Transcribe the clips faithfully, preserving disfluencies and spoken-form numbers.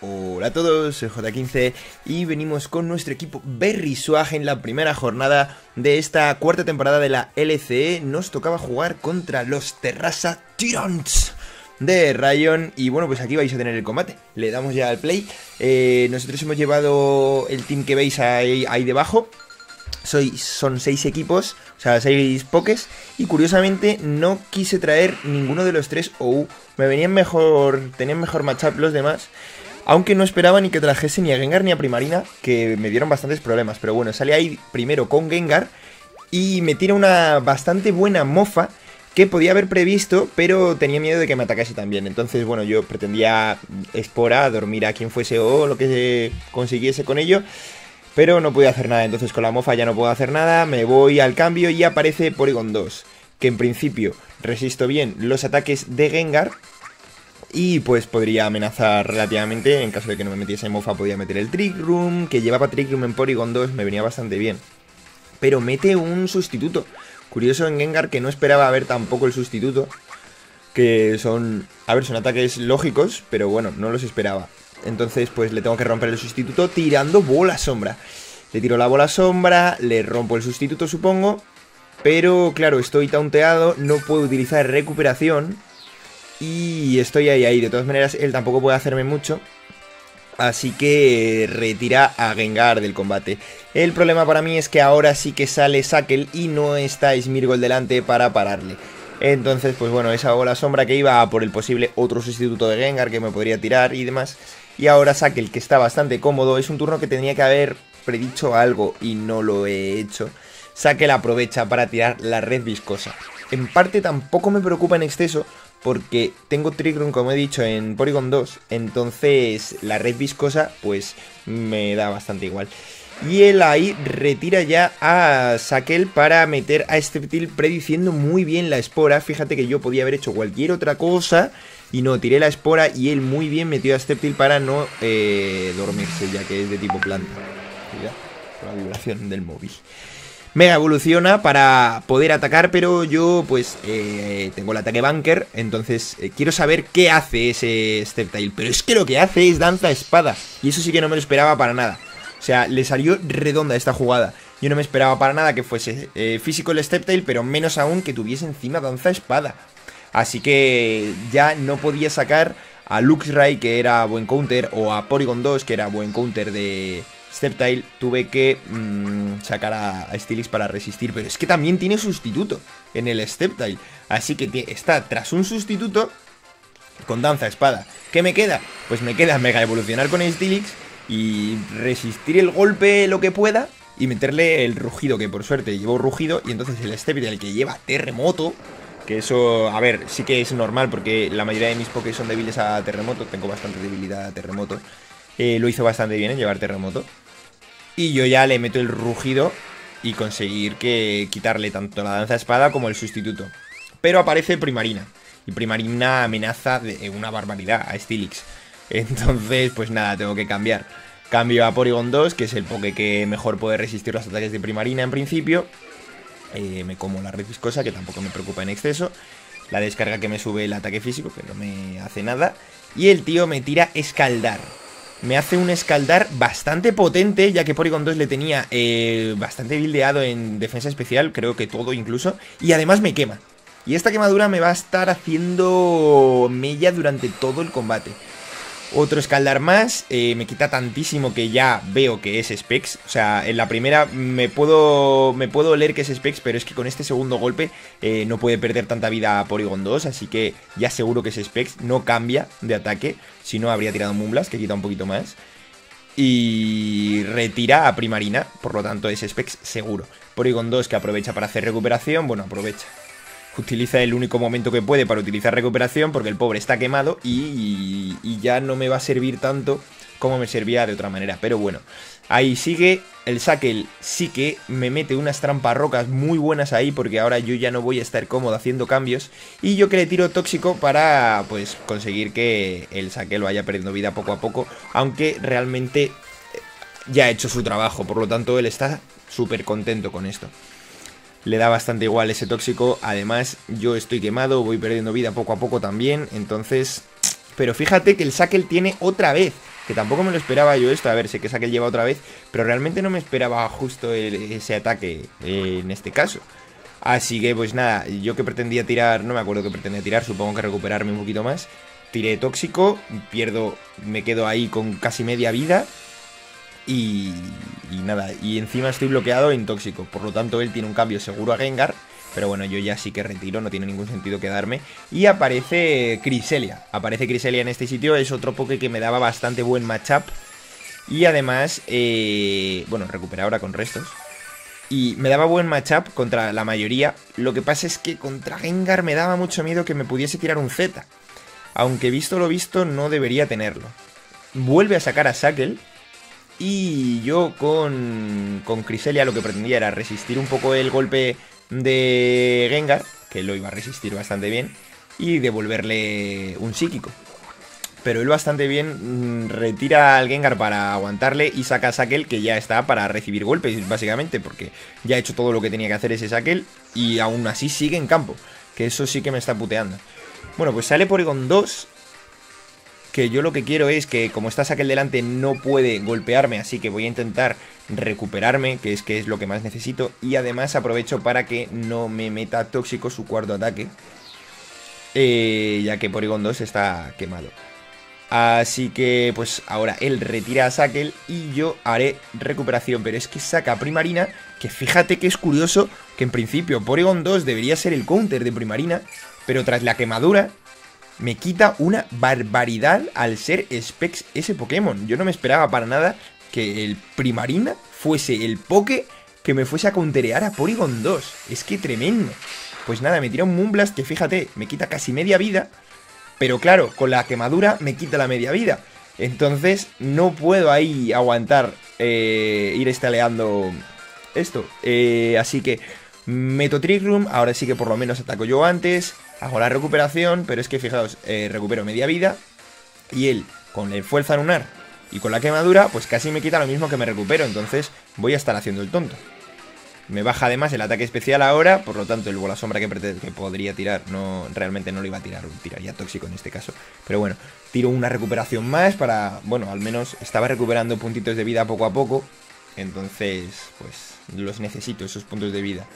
Hola a todos, soy J quince y venimos con nuestro equipo Berry Swag en la primera jornada de esta cuarta temporada de la L C E. Nos tocaba jugar contra los Terrassa Tyrants de Rayon y bueno, pues aquí vais a tener el combate. Le damos ya al play. Eh, nosotros hemos llevado el team que veis ahí, ahí debajo. Soy, son seis equipos, o sea, seis pokés. Y curiosamente no quise traer ninguno de los tres O U. Me venían mejor, tenían mejor matchup los demás. Aunque no esperaba ni que trajese ni a Gengar ni a Primarina, que me dieron bastantes problemas. Pero bueno, sale ahí primero con Gengar y me tira una bastante buena mofa que podía haber previsto, pero tenía miedo de que me atacase también. Entonces, bueno, yo pretendía espora, dormir a quien fuese o lo que se consiguiese con ello, pero no pude hacer nada. Entonces con la mofa ya no puedo hacer nada, me voy al cambio y aparece Porygon dos, que en principio resisto bien los ataques de Gengar. Y pues podría amenazar relativamente, en caso de que no me metiese mofa podía meter el Trick Room, que llevaba Trick Room en Porygon dos, me venía bastante bien. Pero mete un sustituto, curioso en Gengar que no esperaba ver tampoco el sustituto, que son, a ver, son ataques lógicos, pero bueno, no los esperaba. Entonces pues le tengo que romper el sustituto tirando bola sombra. Le tiro la bola sombra, le rompo el sustituto supongo, pero claro, estoy taunteado, no puedo utilizar recuperación. Y estoy ahí, ahí. De todas maneras, él tampoco puede hacerme mucho. Así que retira a Gengar del combate. El problema para mí es que ahora sí que sale Sakel y no está Smeargle delante para pararle. Entonces, pues bueno, esa bola sombra que iba a por el posible otro sustituto de Gengar que me podría tirar y demás. Y ahora Sakel, que está bastante cómodo. Es un turno que tenía que haber predicho algo y no lo he hecho. Sakel aprovecha para tirar la red viscosa. En parte tampoco me preocupa en exceso, porque tengo Trick Room, como he dicho, en Porygon dos. Entonces la red viscosa pues me da bastante igual. Y él ahí retira ya a Sakel para meter a Sceptile, prediciendo muy bien la espora. Fíjate que yo podía haber hecho cualquier otra cosa y no, tiré la espora y él muy bien metió a Sceptile para no eh, dormirse, ya que es de tipo planta. Mira, por la vibración del móvil. Mega evoluciona para poder atacar, pero yo pues eh, tengo el ataque Bunker, entonces eh, quiero saber qué hace ese Sceptile. Pero es que lo que hace es danza espada, y eso sí que no me lo esperaba para nada. O sea, le salió redonda esta jugada. Yo no me esperaba para nada que fuese eh, físico el Sceptile, pero menos aún que tuviese encima danza espada. Así que ya no podía sacar a Luxray, que era buen counter, o a Porygon dos, que era buen counter de Sceptile. Tuve que mmm, sacar a, a Steelix para resistir. Pero es que también tiene sustituto en el Sceptile. Así que está tras un sustituto con danza espada. ¿Qué me queda? Pues me queda mega evolucionar con Steelix y resistir el golpe lo que pueda y meterle el rugido, que por suerte llevó rugido. Y entonces el Sceptile, que lleva terremoto, que eso, a ver, sí que es normal porque la mayoría de mis pokés son débiles a terremoto. Tengo bastante debilidad a terremoto. Eh, lo hizo bastante bien en llevar terremoto. Y yo ya le meto el rugido y conseguir que quitarle tanto la danza espada como el sustituto. Pero aparece Primarina. Y Primarina amenaza de una barbaridad a Steelix. Entonces, pues nada, tengo que cambiar. Cambio a Porygon dos, que es el poke que mejor puede resistir los ataques de Primarina en principio. Eh, me como la red viscosa, que tampoco me preocupa en exceso. La descarga que me sube el ataque físico, que no me hace nada. Y el tío me tira escaldar. Me hace un escaldar bastante potente, ya que Porygon dos le tenía eh, bastante buildeado en defensa especial, creo que todo incluso. Y además me quema. Y esta quemadura me va a estar haciendo mella durante todo el combate. Otro escaldar más, eh, me quita tantísimo que ya veo que es Specs. O sea, en la primera me puedo me puedo oler que es Specs, pero es que con este segundo golpe eh, no puede perder tanta vida a Porygon dos. Así que ya seguro que es Specs, no cambia de ataque. Si no, habría tirado Mumblas, que quita un poquito más. Y retira a Primarina, por lo tanto es Specs seguro. Porygon dos, que aprovecha para hacer recuperación, bueno, aprovecha. Utiliza el único momento que puede para utilizar recuperación, porque el pobre está quemado y, y, y ya no me va a servir tanto como me servía de otra manera. Pero bueno, ahí sigue. El Sakel sí que me mete unas trampas rocas muy buenas ahí, porque ahora yo ya no voy a estar cómodo haciendo cambios. Y yo que le tiro tóxico para pues conseguir que el Sakel vaya perdiendo vida poco a poco, aunque realmente ya ha hecho su trabajo, por lo tanto él está súper contento con esto. Le da bastante igual ese tóxico. Además, yo estoy quemado, voy perdiendo vida poco a poco también. Entonces, pero fíjate que el Sakel tiene otra vez Que tampoco me lo esperaba yo esto. A ver, sé que Sakel lleva otra vez, pero realmente no me esperaba justo el, ese ataque eh, en este caso. Así que pues nada, yo que pretendía tirar, no me acuerdo que pretendía tirar, supongo que recuperarme un poquito más. Tiré tóxico, pierdo, me quedo ahí con casi media vida. Y, y nada, y encima estoy bloqueado en tóxico. Por lo tanto él tiene un cambio seguro a Gengar. Pero bueno, yo ya sí que retiro, no tiene ningún sentido quedarme. Y aparece Cresselia. Aparece Cresselia en este sitio, es otro Poké que me daba bastante buen matchup. Y además, eh, bueno, recupera ahora con restos. Y me daba buen matchup contra la mayoría. Lo que pasa es que contra Gengar me daba mucho miedo que me pudiese tirar un Z. Aunque visto lo visto, no debería tenerlo. Vuelve a sacar a Sakel. Y yo con, con Cresselia lo que pretendía era resistir un poco el golpe de Gengar, que lo iba a resistir bastante bien, y devolverle un psíquico. Pero él bastante bien retira al Gengar para aguantarle y saca a Sakel, que ya está para recibir golpes, básicamente, porque ya ha hecho todo lo que tenía que hacer ese Sakel, y aún así sigue en campo, que eso sí que me está puteando. Bueno, pues sale Porygon dos, que yo lo que quiero es que, como está Sakel delante, no puede golpearme, así que voy a intentar recuperarme, que es que es lo que más necesito, y además aprovecho para que no me meta tóxico su cuarto ataque, eh, ya que Porygon dos está quemado. Así que pues ahora él retira a Sakel y yo haré recuperación, pero es que saca a Primarina, que fíjate que es curioso que en principio Porygon dos debería ser el counter de Primarina, pero tras la quemadura me quita una barbaridad al ser Specs ese Pokémon. Yo no me esperaba para nada que el Primarina fuese el Poké que me fuese a counterear a Porygon dos. Es que tremendo. Pues nada, me tira un Moonblast que, fíjate, me quita casi media vida. Pero claro, con la quemadura me quita la media vida. Entonces no puedo ahí aguantar eh, ir estaleando esto. Eh, así que meto Trick Room. Ahora sí que por lo menos ataco yo antes. Hago la recuperación. Pero es que fijaos, eh, recupero media vida. Y él, con el Fuerza Lunar y con la quemadura, pues casi me quita lo mismo que me recupero. Entonces voy a estar haciendo el tonto. Me baja además el ataque especial ahora. Por lo tanto el bola sombra que, que podría tirar, no, realmente no lo iba a tirar. Tiraría tóxico en este caso. Pero bueno, tiro una recuperación más para... Bueno, al menos estaba recuperando puntitos de vida poco a poco. Entonces, pues los necesito, esos puntos de vida.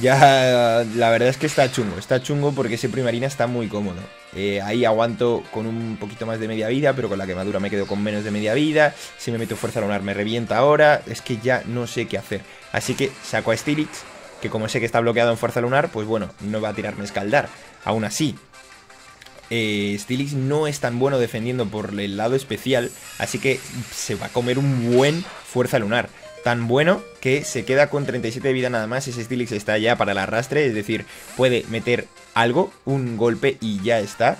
Ya, la verdad es que está chungo. Está chungo porque ese Primarina está muy cómodo. eh, Ahí aguanto con un poquito más de media vida, pero con la quemadura me quedo con menos de media vida. Si me meto Fuerza Lunar me revienta ahora. Es que ya no sé qué hacer. Así que saco a Steelix, que como sé que está bloqueado en Fuerza Lunar, pues bueno, no va a tirarme Escaldar. Aún así, eh, Steelix no es tan bueno defendiendo por el lado especial, así que se va a comer un buen Fuerza Lunar. Tan bueno que se queda con treinta y siete de vida nada más. Ese Steelix está ya para el arrastre. Es decir, puede meter algo, un golpe y ya está.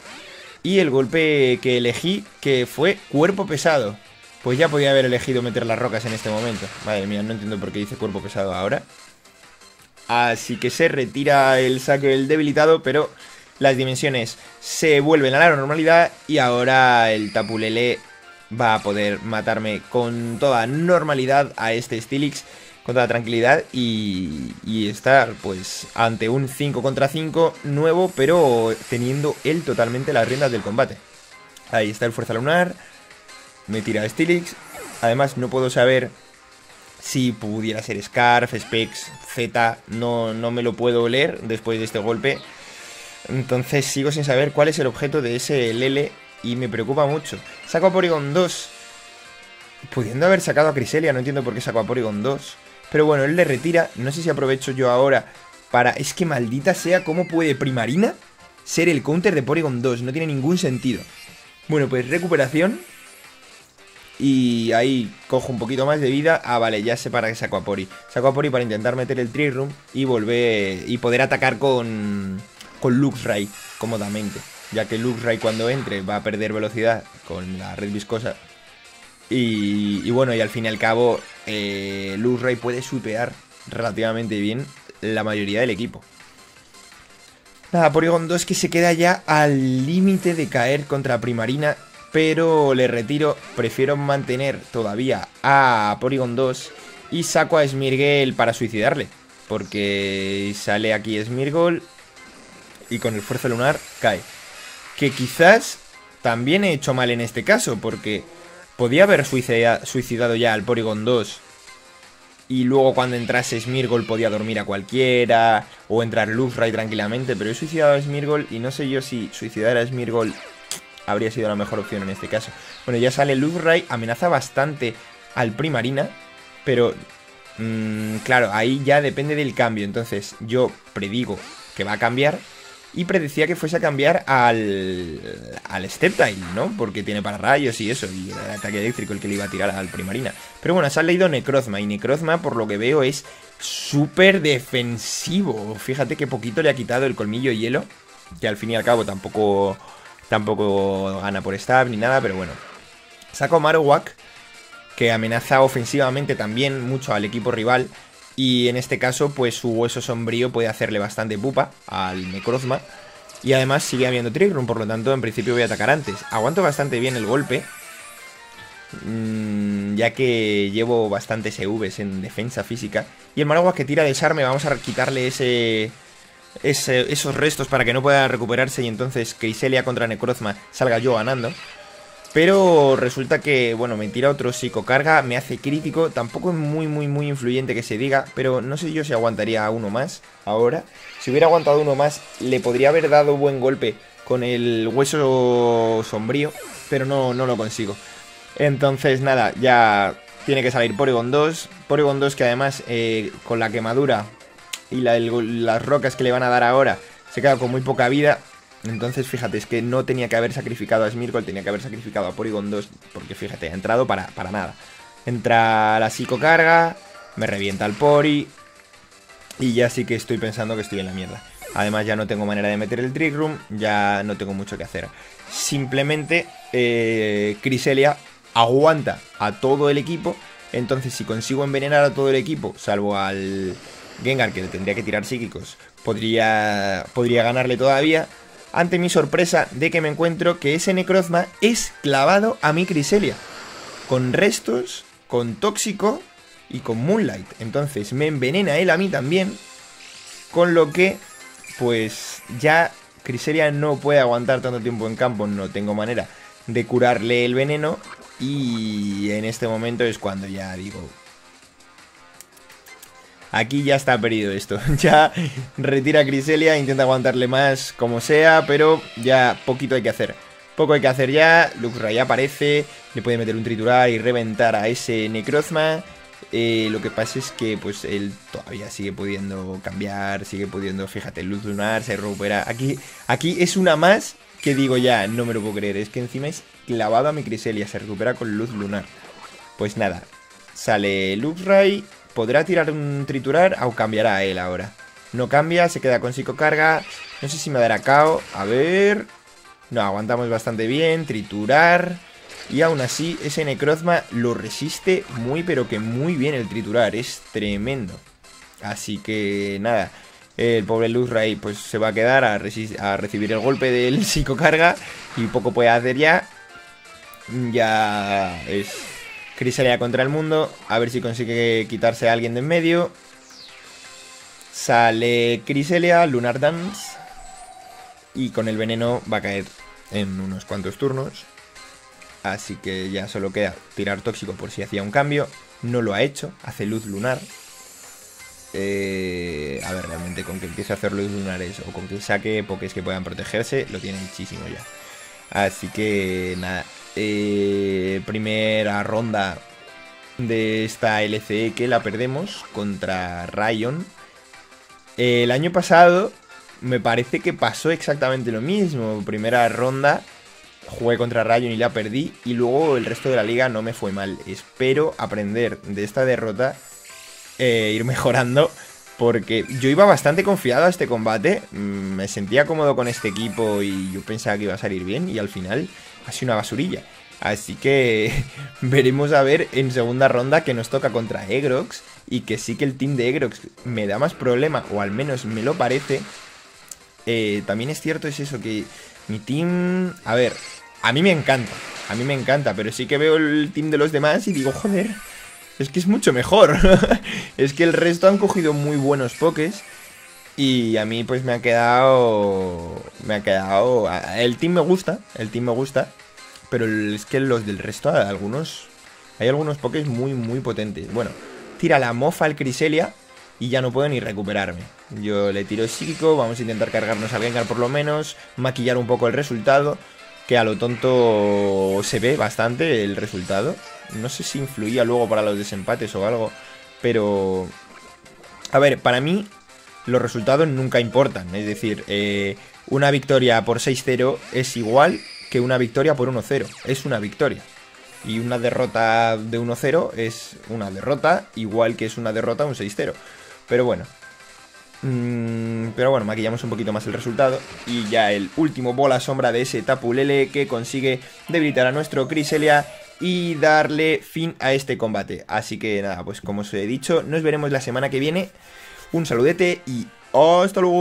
Y el golpe que elegí, que fue cuerpo pesado, pues ya podía haber elegido meter las rocas en este momento. Madre mía, no entiendo por qué dice cuerpo pesado ahora. Así que se retira el saque del debilitado, pero las dimensiones se vuelven a la normalidad. Y ahora el Tapu Lele va a poder matarme con toda normalidad a este Steelix, con toda tranquilidad, y, y estar pues ante un cinco contra cinco nuevo, pero teniendo él totalmente las riendas del combate. Ahí está el Fuerza Lunar, me tira a Steelix. Además no puedo saber si pudiera ser Scarf, Specs, Z, no, no me lo puedo leer después de este golpe. Entonces sigo sin saber cuál es el objeto de ese Lele y me preocupa mucho. Saco a Porygon dos, pudiendo haber sacado a Cresselia. No entiendo por qué saco a Porygon dos. Pero bueno, él le retira. No sé si aprovecho yo ahora para... Es que maldita sea, ¿cómo puede Primarina ser el counter de Porygon dos? No tiene ningún sentido. Bueno, pues recuperación. Y ahí cojo un poquito más de vida. Ah, vale, ya sé para qué saco a Pory. Saco a Pory para intentar meter el Trick Room y volver... Y poder atacar con... Con Luxray cómodamente, ya que Luxray cuando entre va a perder velocidad con la red viscosa. Y, y bueno, y al fin y al cabo, eh, Luxray puede sweepear relativamente bien la mayoría del equipo. Nada, Porygon dos que se queda ya al límite de caer contra Primarina, pero le retiro. Prefiero mantener todavía a Porygon dos y saco a Smeargle para suicidarle, porque sale aquí Smeargle y con el Fuerza Lunar cae. Que quizás también he hecho mal en este caso, porque Podía haber suicidado ya al Porygon dos. Y luego cuando entrase Smeargle podía dormir a cualquiera. O entrar Luxray tranquilamente. Pero he suicidado a Smeargle. Y no sé yo si suicidar a Smeargle habría sido la mejor opción en este caso. Bueno, ya sale Luxray. Amenaza bastante al Primarina. Pero, mmm, claro, ahí ya depende del cambio. Entonces yo predigo que va a cambiar. Y predecía que fuese a cambiar al, al Sceptile, ¿no? Porque tiene para rayos y eso. Y el ataque eléctrico el que le iba a tirar al Primarina. Pero bueno, se ha leído Necrozma. Y Necrozma, por lo que veo, es súper defensivo. Fíjate que poquito le ha quitado el colmillo hielo. Que al fin y al cabo tampoco, tampoco gana por stab ni nada. Pero bueno. Saco Marowak. Que amenaza ofensivamente también mucho al equipo rival. Y en este caso, pues su hueso sombrío puede hacerle bastante pupa al Necrozma. Y además sigue habiendo Trick Room, por lo tanto, en principio voy a atacar antes. Aguanto bastante bien el golpe, mmm, ya que llevo bastantes E Vs en defensa física. Y el Marowak que tira desarme, vamos a quitarle ese, ese, esos restos para que no pueda recuperarse. Y entonces Cresselia contra Necrozma salga yo ganando. Pero resulta que, bueno, me tira otro psicocarga, me hace crítico. Tampoco es muy, muy, muy influyente que se diga. Pero no sé yo si aguantaría uno más ahora. Si hubiera aguantado uno más, le podría haber dado buen golpe con el hueso sombrío. Pero no, no lo consigo. Entonces, nada, ya tiene que salir Porygon dos. Porygon dos que además, eh, con la quemadura y la, el, las rocas que le van a dar ahora, se queda con muy poca vida. Entonces, fíjate, es que no tenía que haber sacrificado a Smeargle, tenía que haber sacrificado a Porygon dos. Porque, fíjate, ha entrado para, para nada. Entra la psicocarga, me revienta el Pori. Y ya sí que estoy pensando que estoy en la mierda. Además, ya no tengo manera de meter el Trick Room, ya no tengo mucho que hacer. Simplemente, eh, Cresselia aguanta a todo el equipo. Entonces, si consigo envenenar a todo el equipo, salvo al Gengar, que le tendría que tirar psíquicos, podría, podría ganarle todavía. Ante mi sorpresa de que me encuentro que ese Necrozma es clavado a mi Cresselia. Con restos, con tóxico y con Moonlight. Entonces me envenena él a mí también. Con lo que, pues ya Cresselia no puede aguantar tanto tiempo en campo. No tengo manera de curarle el veneno. Y en este momento es cuando ya digo... Aquí ya está perdido esto. Ya retira a Cresselia, intenta aguantarle más como sea, pero ya poquito hay que hacer. Poco hay que hacer ya. Luxray ya aparece, le puede meter un triturar y reventar a ese Necrozma. Eh, lo que pasa es que pues él todavía sigue pudiendo cambiar, sigue pudiendo, fíjate, luz lunar, se recupera. Aquí, aquí es una más que digo ya, no me lo puedo creer. Es que encima es clavado a mi Cresselia, se recupera con luz lunar. Pues nada, sale Luxray. ¿Podrá tirar un triturar o cambiará a él ahora? No cambia, se queda con psicocarga. No sé si me dará K O. A ver... No, aguantamos bastante bien. Triturar. Y aún así, ese Necrozma lo resiste muy pero que muy bien el triturar. Es tremendo. Así que nada. El pobre Luxray pues se va a quedar a, a recibir el golpe del psicocarga. Y poco puede hacer ya. Ya es... Cresselia contra el mundo. A ver si consigue quitarse a alguien de en medio. Sale Cresselia, Lunar Dance. Y con el veneno va a caer en unos cuantos turnos. Así que ya solo queda tirar tóxico por si hacía un cambio. No lo ha hecho. Hace luz lunar. Eh, a ver, realmente con que empiece a hacer luz lunares o con que saque pokés que puedan protegerse, lo tiene muchísimo ya. Así que nada. Eh, primera ronda de esta L C E que la perdemos contra Rayon. Eh, el año pasado me parece que pasó exactamente lo mismo. Primera ronda jugué contra Rayon y la perdí. Y luego el resto de la liga no me fue mal. Espero aprender de esta derrota, eh, ir mejorando. Porque yo iba bastante confiado a este combate, me sentía cómodo con este equipo y yo pensaba que iba a salir bien y al final ha sido una basurilla. Así que veremos a ver en segunda ronda que nos toca contra Egrox y que sí que el team de Egrox me da más problema, o al menos me lo parece. Eh, también es cierto es eso que mi team... A ver, a mí me encanta, a mí me encanta, pero sí que veo el team de los demás y digo, joder... Es que es mucho mejor. Es que el resto han cogido muy buenos pokés. Y a mí pues me ha quedado... Me ha quedado... El team me gusta. El team me gusta. Pero es que los del resto, algunos... Hay algunos pokés muy, muy potentes. Bueno, tira la mofa al Cresselia y ya no puedo ni recuperarme. Yo le tiro psíquico, vamos a intentar cargarnos al Gengar por lo menos, maquillar un poco el resultado, que a lo tonto se ve bastante el resultado. No sé si influía luego para los desempates o algo, pero... A ver, para mí los resultados nunca importan. Es decir, eh, una victoria por seis cero es igual que una victoria por uno cero. Es una victoria. Y una derrota de uno cero es una derrota, igual que es una derrota un seis cero. Pero bueno. Mm, pero bueno, maquillamos un poquito más el resultado. Y ya el último bola sombra de ese Tapu Lele, que consigue debilitar a nuestro Cresselia y darle fin a este combate. Así que nada, pues como os he dicho, nos veremos la semana que viene. Un saludete y hasta luego.